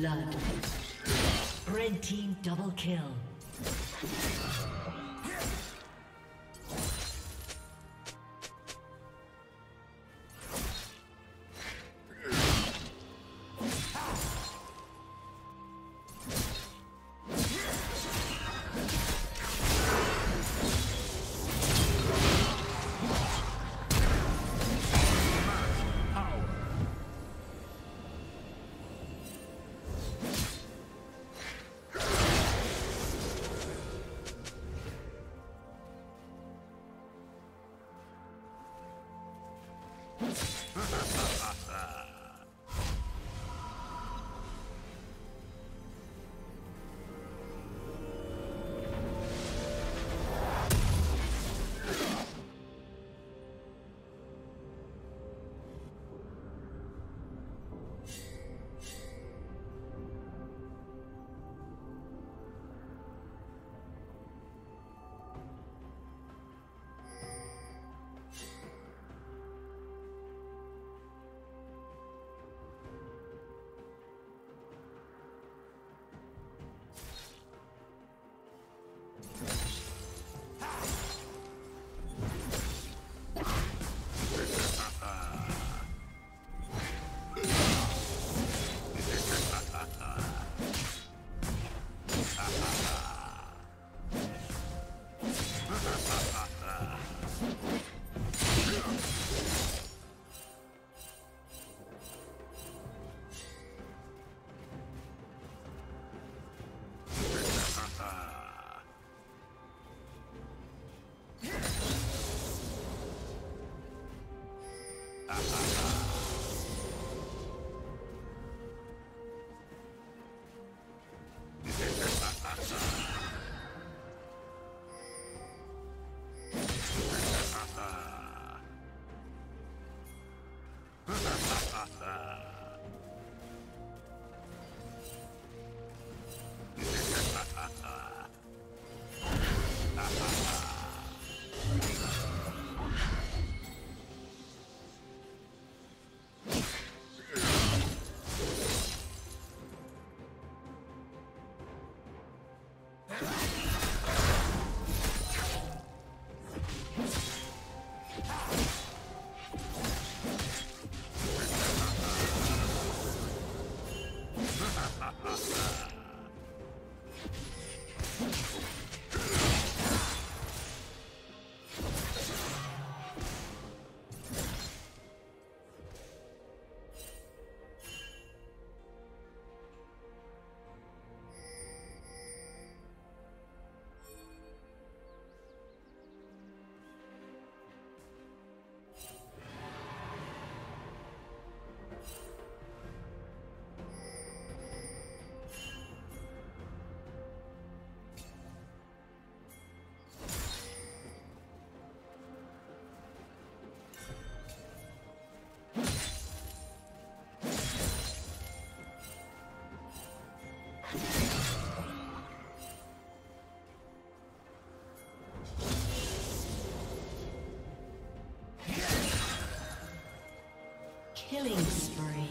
Blood. Red team double kill. Killing spree.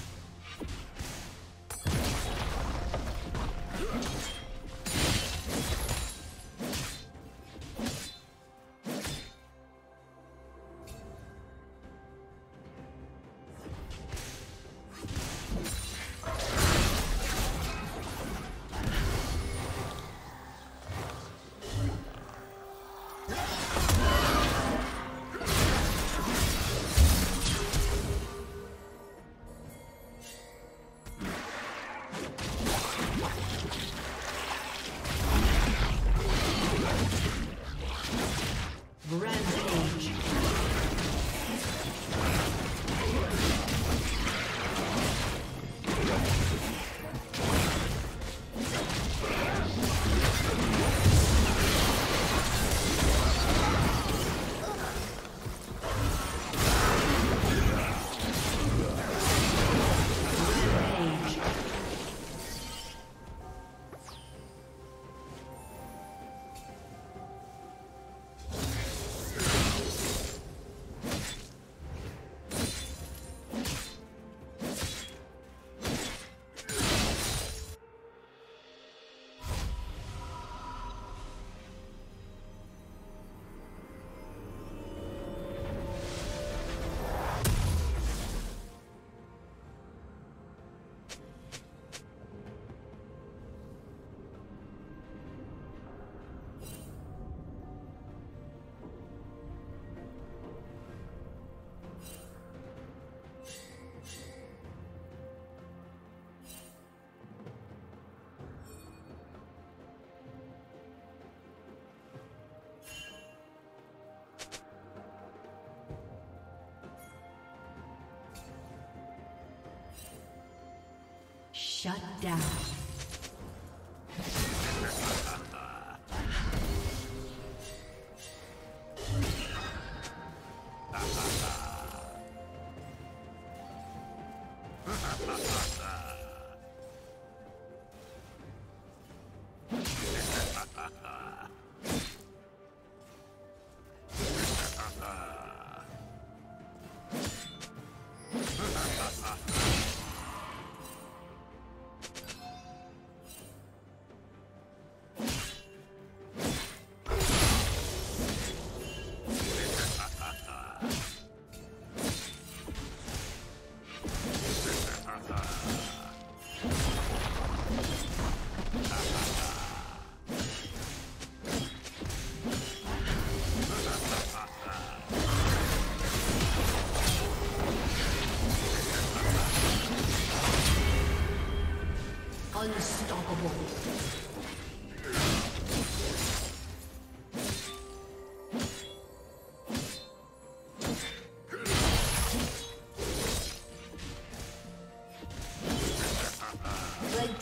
Shut down. Unstoppable. Red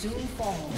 soon fall.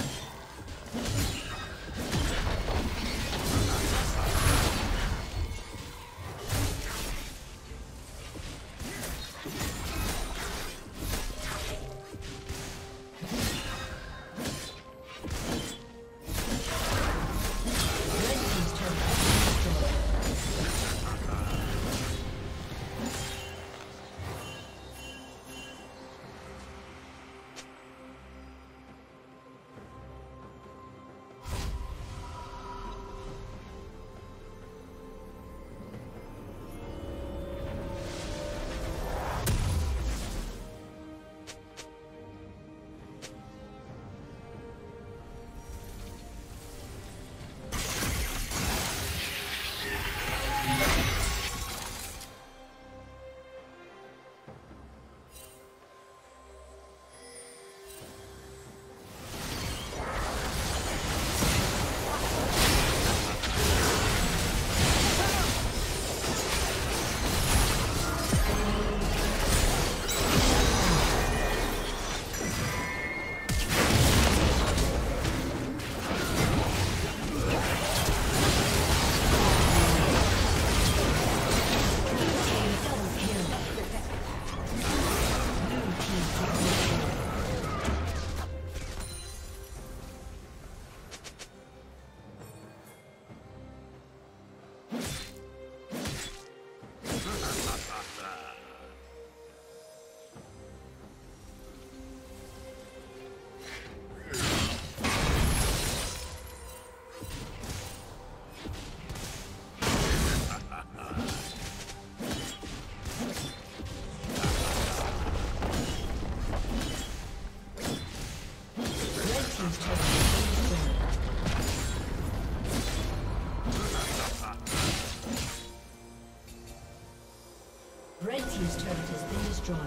His turret has been destroyed.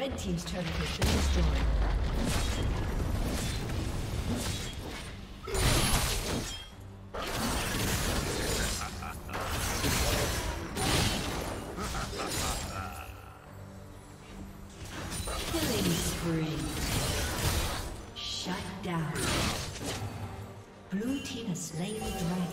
Red team's turret has been destroyed. Blue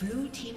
Blue team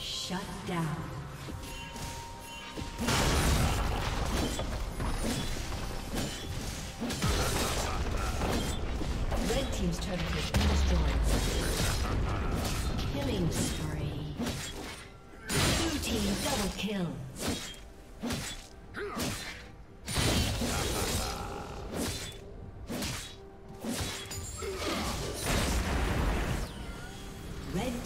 Shut down. Team's turret has been destroyed. Killing spree. Blue team double kill. Red